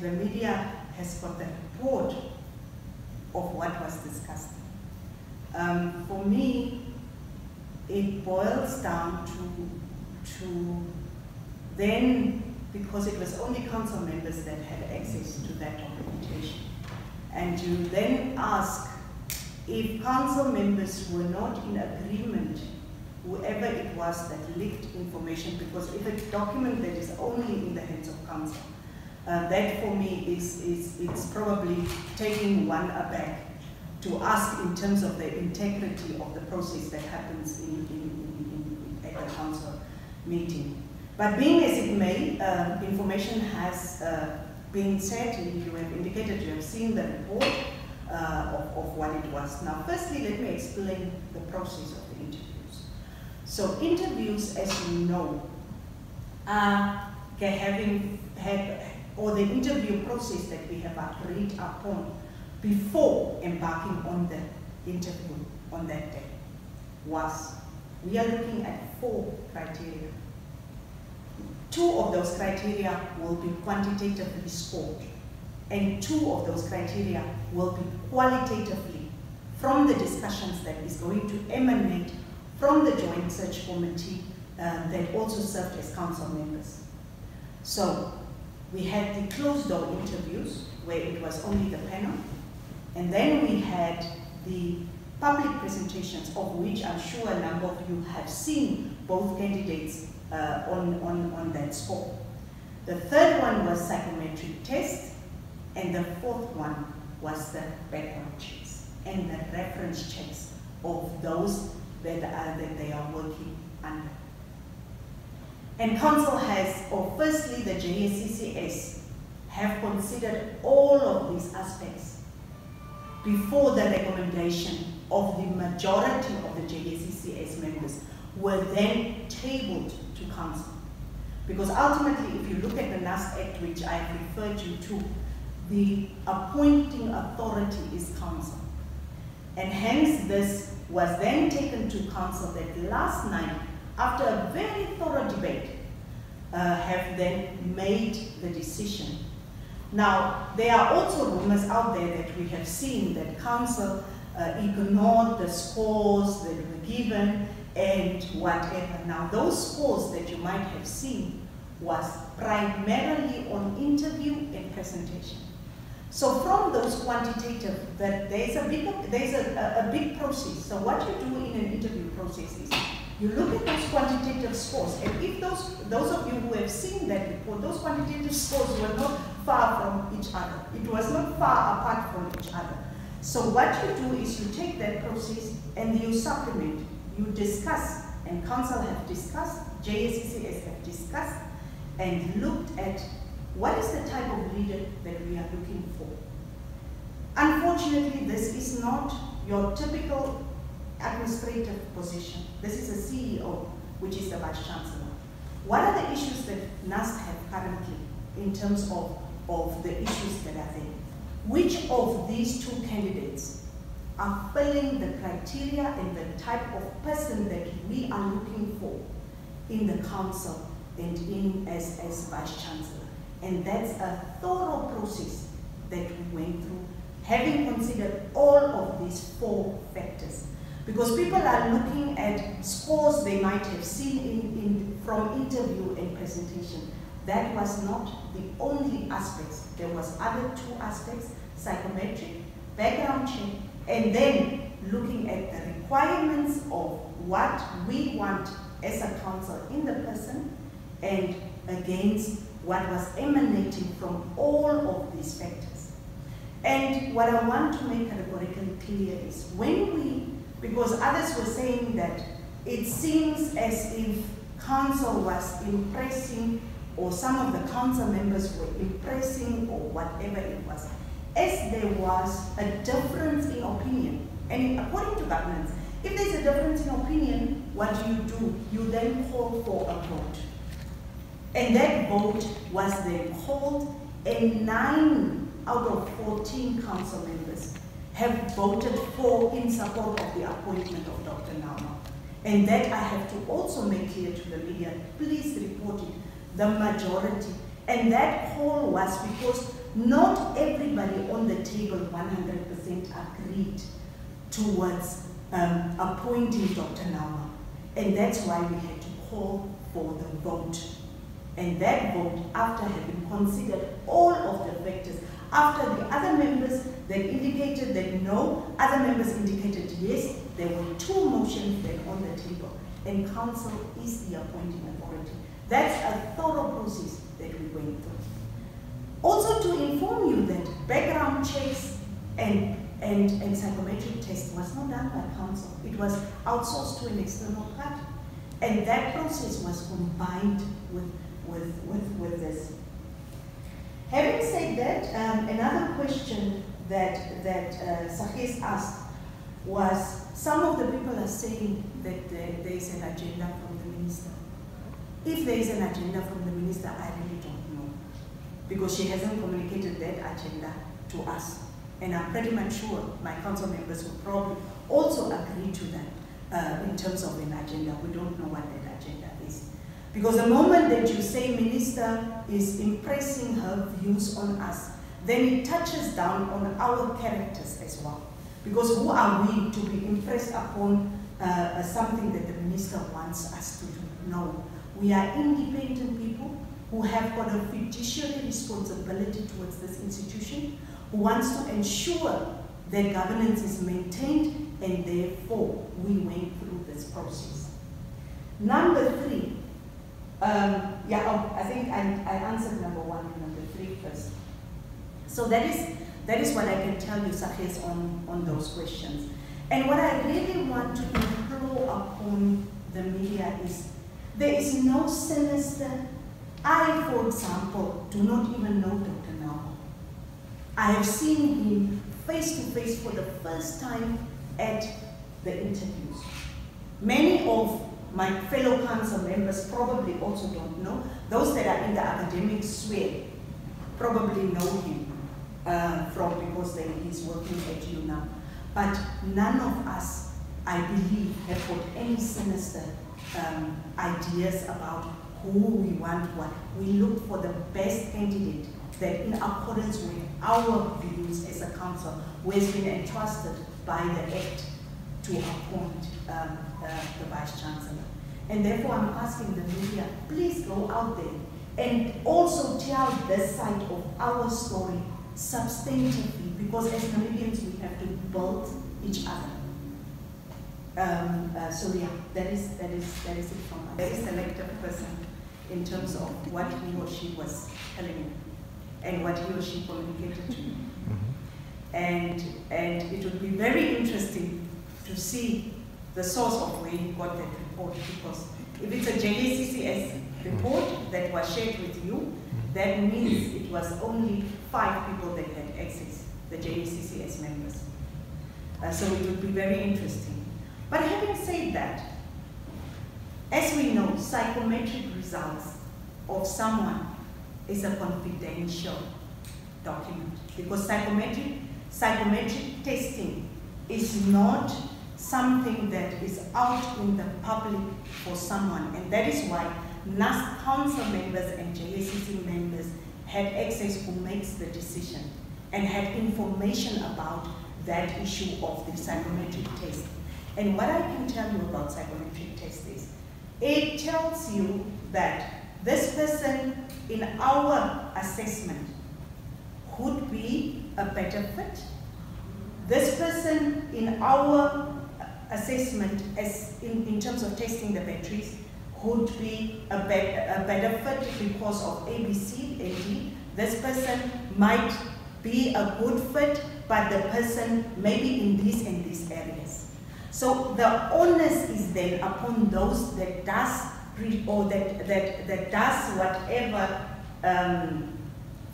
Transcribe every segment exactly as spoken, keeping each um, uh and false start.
the media has got the report of what was discussed. Um, for me, it boils down to, to then, because it was only council members that had access to that documentation. And you then ask, if council members were not in agreement, whoever it was that leaked information, because if a document that is only in the hands of council, uh, that for me is, is it's probably taking one aback to ask in terms of the integrity of the process that happens in, in, in, in, at the council meeting. But being as it may, uh, information has uh, been said, and you have indicated you have seen the report uh, of, of what it was. Now, firstly, let me explain the process of the interviews. So interviews, as you know, are having had, or the interview process that we have agreed upon before embarking on the interview on that day was, we are looking at four criteria. Two of those criteria will be quantitatively scored, and two of those criteria will be qualitatively from the discussions that is going to emanate from the Joint Search Committee uh, that also served as council members. So we had the closed-door interviews where it was only the panel, and then we had the public presentations, of which I'm sure a number of you have seen both candidates Uh, on, on, on that score. The third one was psychometric tests, and the fourth one was the background checks and the reference checks of those that, are, that they are working under. And council has, or firstly the J S C C S, have considered all of these aspects before the recommendation of the majority of the J S C C S members were then tabled to council. Because ultimately, if you look at the last act which I referred you to, the appointing authority is council. And hence this was then taken to council that last night, after a very thorough debate, uh, have then made the decision. Now, there are also rumors out there that we have seen that council uh, ignored the scores that were given and whatever. Now, those scores that you might have seen was primarily on interview and presentation. So from those quantitative, that there's a big, there's a, a big process. So what you do in an interview process is you look at those quantitative scores, and if those, those of you who have seen that report, those quantitative scores were not far from each other. It was not far apart from each other. So what you do is you take that process and you supplement. You discuss, and council have discussed, J S C C S have discussed, and looked at what is the type of leader that we are looking for. Unfortunately, this is not your typical administrative position. This is a C E O, which is the Vice Chancellor. What are the issues that N A S T have currently in terms of, of the issues that are there? Which of these two candidates are filling the criteria and the type of person that we are looking for in the council and in as, as Vice Chancellor. And that's a thorough process that we went through, having considered all of these four factors. Because people are looking at scores they might have seen in, in, from interview and presentation. That was not the only aspects. There was other two aspects, psychometric, background check, and then looking at the requirements of what we want as a council in the person and against what was emanating from all of these factors. And what I want to make categorically clear is when we, because others were saying that it seems as if council was impressing or some of the council members were impressing or whatever it was, as there was a difference in opinion. And according to governance, if there's a difference in opinion, what do you do? You then call for a vote. And that vote was then called, and nine out of fourteen council members have voted for in support of the appointment of Doctor Naomab. And that I have to also make clear to the media, please report it, the majority. And that call was because Not everybody on the table one hundred percent agreed towards um, appointing Doctor Naomab, and that's why we had to call for the vote. And that vote, after having considered all of the factors, after the other members that indicated that no, other members indicated yes, there were two motions then on the table, and council is the appointing authority. That's a thorough process that we went through. Also, to inform you that background checks and, and, and psychometric tests was not done by council. It was outsourced to an external party, and that process was combined with, with, with, with this. Having said that, um, another question that, that uh, Sakis asked was, some of the people are saying that there, there is an agenda from the minister. If there is an agenda from the minister, I really don't know, because she hasn't communicated that agenda to us. And I'm pretty much sure my council members will probably also agree to that uh, in terms of an agenda. We don't know what that agenda is. Because the moment that you say minister is impressing her views on us, then it touches down on our characters as well. Because who are we to be impressed upon uh, something that the minister wants us to do? No. We are independent people who have got a fiduciary responsibility towards this institution, who wants to ensure that governance is maintained, and therefore we went through this process. Number three. Um, yeah, oh, I think I, I answered number one and number three first. So that is, that is what I can tell you, Sakis, on, on those questions. And what I really want to implore upon the media is, there is no sinister. I, for example, do not even know Doctor Naomab. I have seen him face to face for the first time at the interviews. Many of my fellow council members probably also don't know. Those that are in the academic sphere probably know him uh, from because they, he's working at UNAM. But none of us, I believe, have got any sinister um, ideas about who we want, what. We look for the best candidate that in accordance with our views as a council, who has been entrusted by the Act to appoint um, uh, the Vice Chancellor. And therefore I'm asking the media, please go out there and also tell this side of our story substantively, because as Namibians we have to build each other. Um, uh, so yeah, that is, that, is, that is it from us. Very selective person in terms of what he or she was telling me and what he or she communicated to me. And, and it would be very interesting to see the source of where you got that report, because if it's a J A C C S report that was shared with you, that means it was only five people that had access, the J A C C S members. Uh, so it would be very interesting. But having said that, as we know, psychometric results of someone is a confidential document, because psychometric, psychometric testing is not something that is out in the public for someone, and that is why N A S council members and J S C C members had access who makes the decision and had information about that issue of the psychometric test. And what I can tell you about psychometric test is, it tells you that this person in our assessment would be a better fit. This person in our assessment, as in, in terms of testing the batteries, would be a, be a better fit because of A B C A D. This person might be a good fit, but the person maybe in these and these areas. So the onus is then upon those that does pre or that that that does whatever um,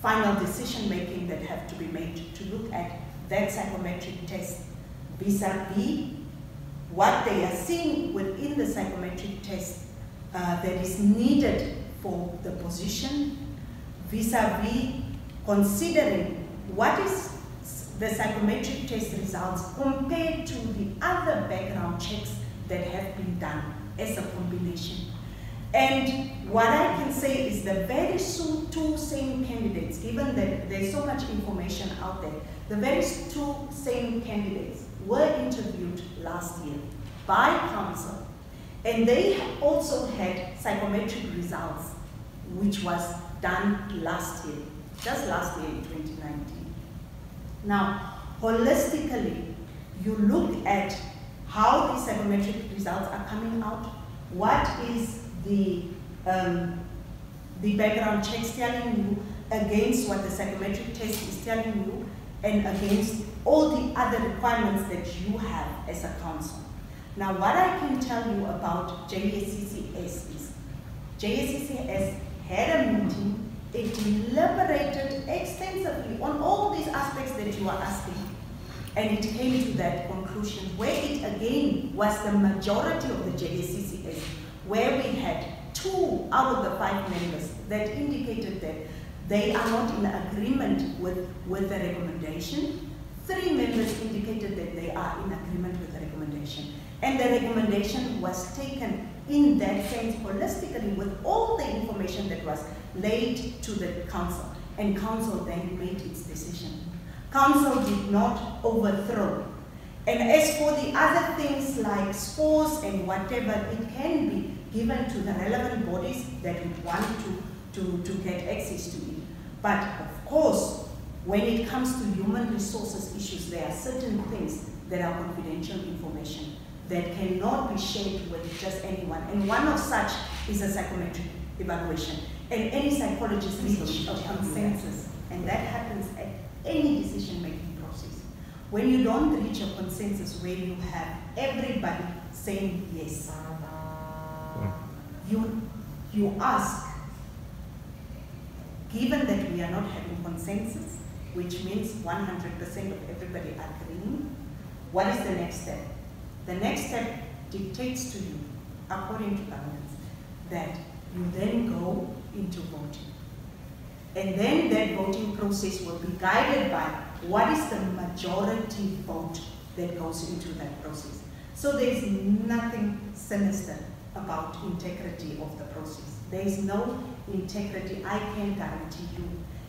final decision making that have to be made to look at that psychometric test vis-a-vis what they are seeing within the psychometric test uh, that is needed for the position, vis-a-vis considering what is the psychometric test results compared to the other background checks that have been done as a combination. And what I can say is that very soon two same candidates, given that there's so much information out there, the very two same candidates were interviewed last year by council, and they also had psychometric results, which was done last year, just last year in twenty nineteen. Now, holistically, you look at how these psychometric results are coming out, what is the um, the background checks telling you against what the psychometric test is telling you, and against all the other requirements that you have as a council. Now, what I can tell you about J S C C S is, J S C C S had a meeting, it deliberated extensively on all these aspects that you are asking, and it came to that conclusion where it again was the majority of the J S C C S, where we had two out of the five members that indicated that they are not in agreement with, with the recommendation. Three members indicated that they are in agreement with the recommendation. And the recommendation was taken in that sense holistically with all the information that was laid to the council. And council then made its decision. Council did not overthrow. And as for the other things like scores and whatever, it can be given to the relevant bodies that would want to, to, to get access to it. But of course, when it comes to human resources issues, there are certain things that are confidential information that cannot be shared with just anyone. And one of such is a psychometric evaluation. And any psychologist needs a consensus. And that happens at any decision-making process. When you don't reach a consensus where you have everybody saying yes, you, you ask, given that we are not having consensus, which means one hundred percent of everybody agreeing, what is the next step? The next step dictates to you, according to governance, that you then go into voting. And then that voting process will be guided by what is the majority vote that goes into that process. So there is nothing sinister about integrity of the process. There is no integrity, I can guarantee you.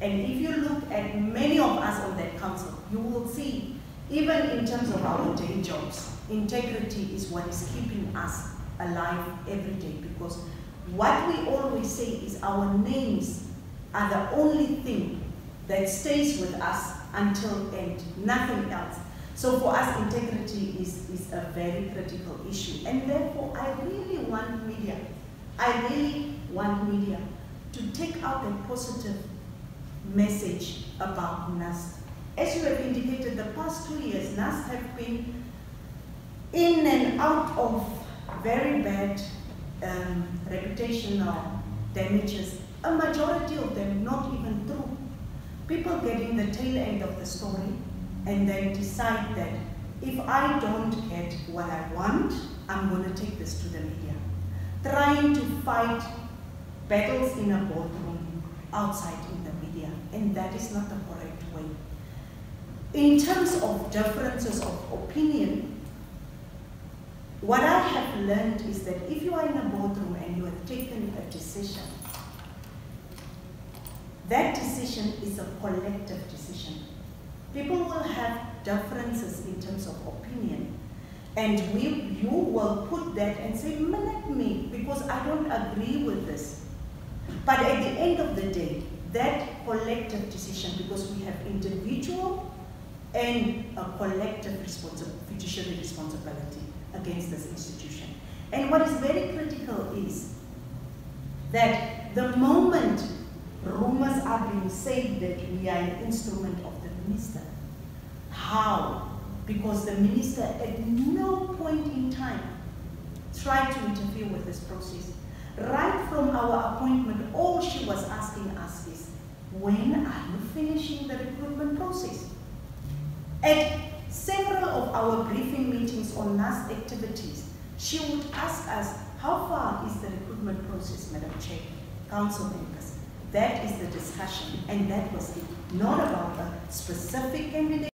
And if you look at many of us on that council, you will see, even in terms of our day jobs, integrity is what is keeping us alive every day, because what we always say is our names are the only thing that stays with us until end, nothing else. So for us, integrity is, is a very critical issue. And therefore, I really want media, I really want media to take out a positive message about N A S. As you have indicated, the past two years, N A S have been in and out of very bad um, reputational damages, a majority of them not even true. People getting the tail end of the story and then decide that if I don't get what I want, I'm going to take this to the media. Trying to fight battles in a boardroom outside in the media, and that is not the correct way. In terms of differences of opinion, what I have learned is that if you are in a boardroom and you have taken a decision, that decision is a collective decision. People will have differences in terms of opinion, and we, you will put that and say, "Minute me, because I don't agree with this." But at the end of the day, that collective decision, because we have individual and a collective responsi fiduciary responsibility against this institution. And what is very critical is that the moment rumors are being said that we are an instrument of the minister. How? Because the minister at no point in time tried to interfere with this process. Right from our appointment, all she was asking us is, when are you finishing the recruitment process? At several of our briefing meetings on N A S activities, she would ask us, how far is the recruitment process, Madam Chair, Council members? That is the discussion, and that was it. Not about a specific candidate.